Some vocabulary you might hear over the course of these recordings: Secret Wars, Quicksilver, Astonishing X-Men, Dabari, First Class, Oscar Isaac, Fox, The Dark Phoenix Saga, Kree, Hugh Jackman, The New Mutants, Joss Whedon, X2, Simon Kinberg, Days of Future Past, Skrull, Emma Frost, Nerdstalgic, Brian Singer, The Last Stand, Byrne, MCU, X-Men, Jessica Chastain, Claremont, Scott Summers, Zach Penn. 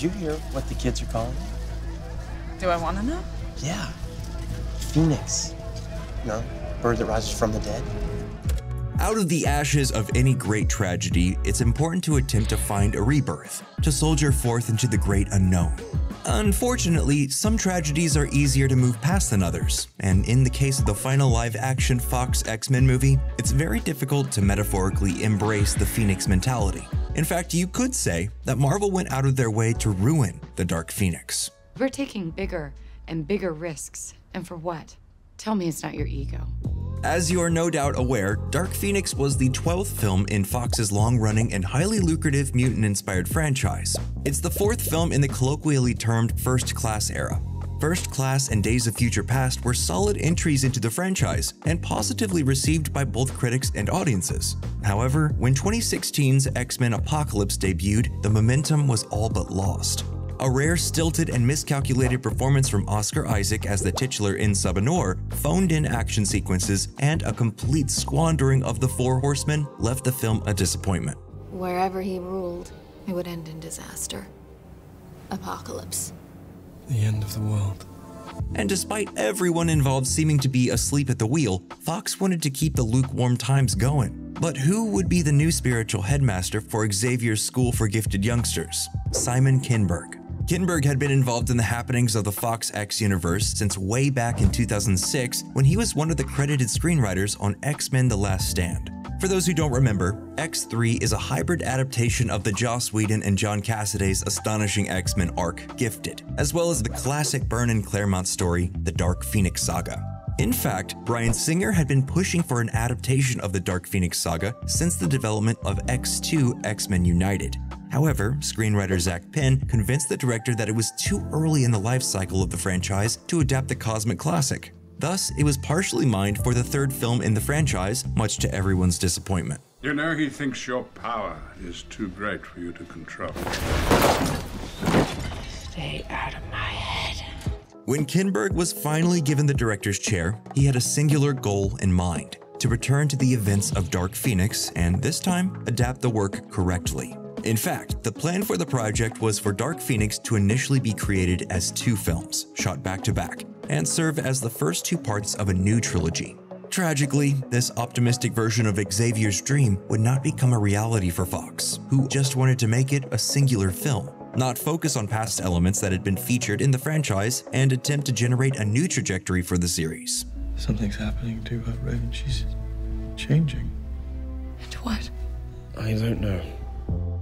Did you hear what the kids are calling it? Do I want to know? Yeah. Phoenix. No? Bird that rises from the dead. Out of the ashes of any great tragedy, it's important to attempt to find a rebirth, to soldier forth into the great unknown. Unfortunately, some tragedies are easier to move past than others, and in the case of the final live-action Fox X-Men movie, it's very difficult to metaphorically embrace the Phoenix mentality. In fact, you could say that Marvel went out of their way to ruin the Dark Phoenix. We're taking bigger and bigger risks, and for what? Tell me it's not your ego. As you are no doubt aware, Dark Phoenix was the 12th film in Fox's long-running and highly lucrative mutant-inspired franchise. It's the 4th film in the colloquially termed First Class era. First Class and Days of Future Past were solid entries into the franchise and positively received by both critics and audiences. However, when 2016's X-Men Apocalypse debuted, the momentum was all but lost. A rare, stilted, and miscalculated performance from Oscar Isaac as the titular in Sabanor, phoned-in action sequences, and a complete squandering of the Four Horsemen left the film a disappointment. Wherever he ruled, it would end in disaster. Apocalypse. The end of the world. And despite everyone involved seeming to be asleep at the wheel, Fox wanted to keep the lukewarm times going. But who would be the new spiritual headmaster for Xavier's School for Gifted Youngsters? Simon Kinberg. Kinberg had been involved in the happenings of the Fox X universe since way back in 2006 when he was one of the credited screenwriters on X-Men: The Last Stand. For those who don't remember, X3 is a hybrid adaptation of the Joss Whedon and John Cassaday's Astonishing X-Men arc, Gifted, as well as the classic Byrne and Claremont story, The Dark Phoenix Saga. In fact, Brian Singer had been pushing for an adaptation of the Dark Phoenix Saga since the development of X2 X-Men United. However, screenwriter Zach Penn convinced the director that it was too early in the life cycle of the franchise to adapt the cosmic classic. Thus, it was partially mined for the 3rd film in the franchise, much to everyone's disappointment. You know, he thinks your power is too great for you to control. Stay out of my head. When Kinberg was finally given the director's chair, he had a singular goal in mind: to return to the events of Dark Phoenix and, this time, adapt the work correctly. In fact, the plan for the project was for Dark Phoenix to initially be created as 2 films, shot back-to-back, and serve as the first 2 parts of a new trilogy. Tragically, this optimistic version of Xavier's dream would not become a reality for Fox, who just wanted to make it a singular film, not focus on past elements that had been featured in the franchise and attempt to generate a new trajectory for the series. Something's happening to her, Raven. She's changing. And what? I don't know.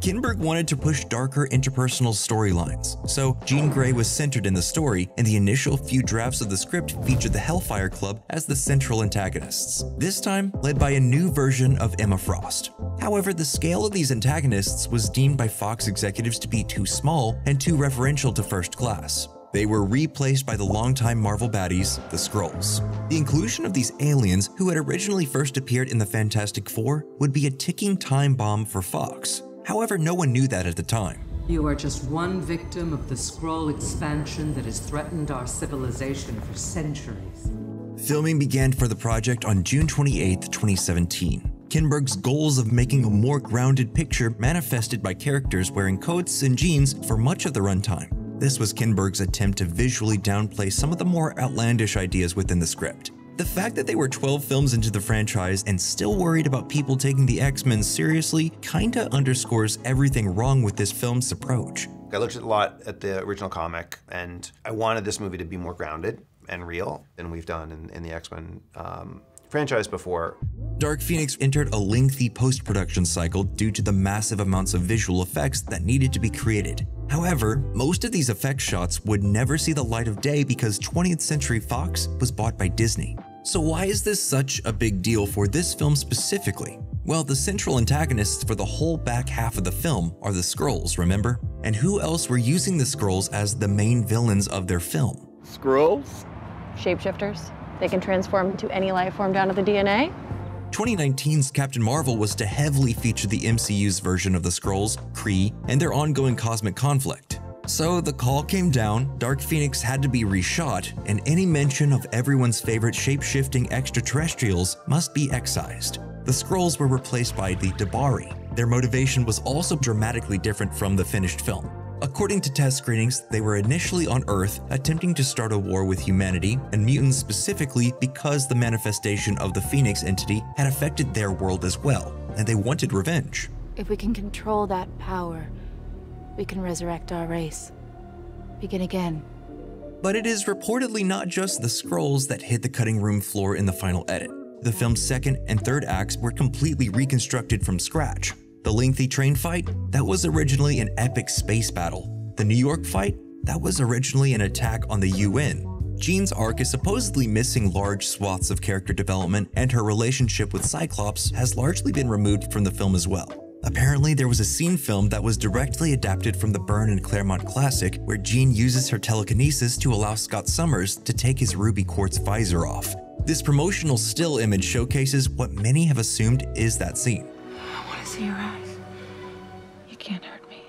Kinberg wanted to push darker interpersonal storylines, so Jean Grey was centered in the story, and the initial few drafts of the script featured the Hellfire Club as the central antagonists, this time led by a new version of Emma Frost. However, the scale of these antagonists was deemed by Fox executives to be too small and too referential to First Class. They were replaced by the longtime Marvel baddies, the Skrulls. The inclusion of these aliens, who had originally first appeared in the Fantastic Four, would be a ticking time bomb for Fox. However, no one knew that at the time. You are just one victim of the Skrull expansion that has threatened our civilization for centuries. Filming began for the project on June 28, 2017. Kinberg's goals of making a more grounded picture manifested by characters wearing coats and jeans for much of the runtime. This was Kinberg's attempt to visually downplay some of the more outlandish ideas within the script. The fact that they were 12 films into the franchise and still worried about people taking the X-Men seriously kinda underscores everything wrong with this film's approach. I looked a lot at the original comic, and I wanted this movie to be more grounded and real than we've done in the X-Men franchise before. Dark Phoenix entered a lengthy post-production cycle due to the massive amounts of visual effects that needed to be created. However, most of these effect shots would never see the light of day because 20th Century Fox was bought by Disney. So why is this such a big deal for this film specifically? Well, the central antagonists for the whole back half of the film are the Skrulls, remember? And who else were using the Skrulls as the main villains of their film? Skrulls? Shapeshifters. They can transform into any life form down to the DNA. 2019's Captain Marvel was to heavily feature the MCU's version of the Skrulls, Kree, and their ongoing cosmic conflict. So the call came down, Dark Phoenix had to be reshot, and any mention of everyone's favorite shape-shifting extraterrestrials must be excised. The Skrulls were replaced by the Dabari. Their motivation was also dramatically different from the finished film. According to test screenings, they were initially on Earth, attempting to start a war with humanity and mutants specifically because the manifestation of the Phoenix entity had affected their world as well, and they wanted revenge. If we can control that power, we can resurrect our race. Begin again. But it is reportedly not just the Skrulls that hit the cutting room floor in the final edit. The film's second and third acts were completely reconstructed from scratch. The lengthy train fight? That was originally an epic space battle. The New York fight? That was originally an attack on the UN. Jean's arc is supposedly missing large swaths of character development, and her relationship with Cyclops has largely been removed from the film as well. Apparently, there was a scene filmed that was directly adapted from the Byrne and Claremont classic where Jean uses her telekinesis to allow Scott Summers to take his ruby quartz visor off. This promotional still image showcases what many have assumed is that scene. I want to see your eyes. You can't hurt me.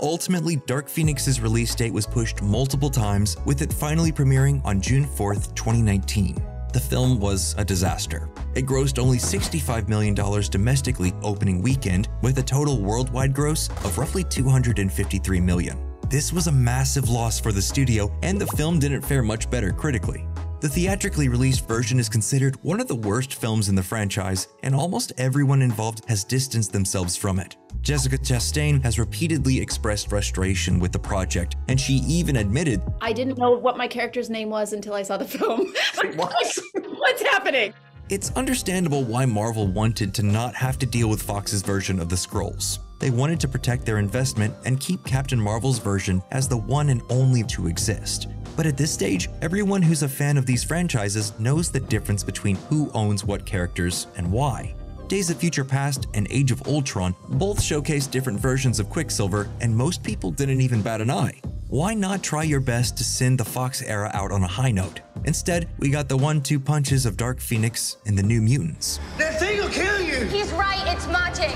Ultimately, Dark Phoenix's release date was pushed multiple times, with it finally premiering on June 4th, 2019. The film was a disaster. It grossed only $65 million domestically opening weekend, with a total worldwide gross of roughly $253 million. This was a massive loss for the studio, and the film didn't fare much better critically. The theatrically released version is considered one of the worst films in the franchise, and almost everyone involved has distanced themselves from it. Jessica Chastain has repeatedly expressed frustration with the project, and she even admitted, "I didn't know what my character's name was until I saw the film." What's happening? It's understandable why Marvel wanted to not have to deal with Fox's version of the Skrulls. They wanted to protect their investment and keep Captain Marvel's version as the one and only to exist. But at this stage, everyone who's a fan of these franchises knows the difference between who owns what characters and why. Days of Future Past and Age of Ultron both showcase different versions of Quicksilver, and most people didn't even bat an eye. Why not try your best to send the Fox era out on a high note? Instead, we got the 1-2 punches of Dark Phoenix and the New Mutants. That thing will kill you! He's right, it's magic.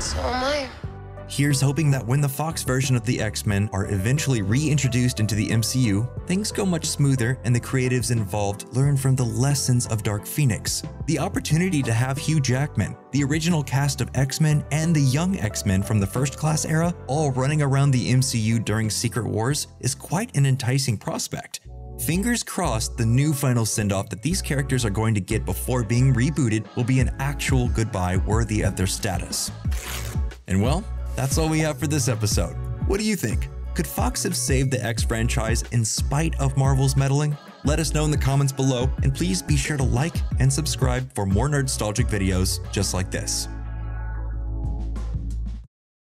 So am I. Here's hoping that when the Fox version of the X-Men are eventually reintroduced into the MCU, things go much smoother and the creatives involved learn from the lessons of Dark Phoenix. The opportunity to have Hugh Jackman, the original cast of X-Men, and the young X-Men from the First Class era all running around the MCU during Secret Wars is quite an enticing prospect. Fingers crossed the new final send-off that these characters are going to get before being rebooted will be an actual goodbye worthy of their status. And well, that's all we have for this episode. What do you think? Could Fox have saved the X franchise in spite of Marvel's meddling? Let us know in the comments below, and please be sure to like and subscribe for more Nerdstalgic videos just like this.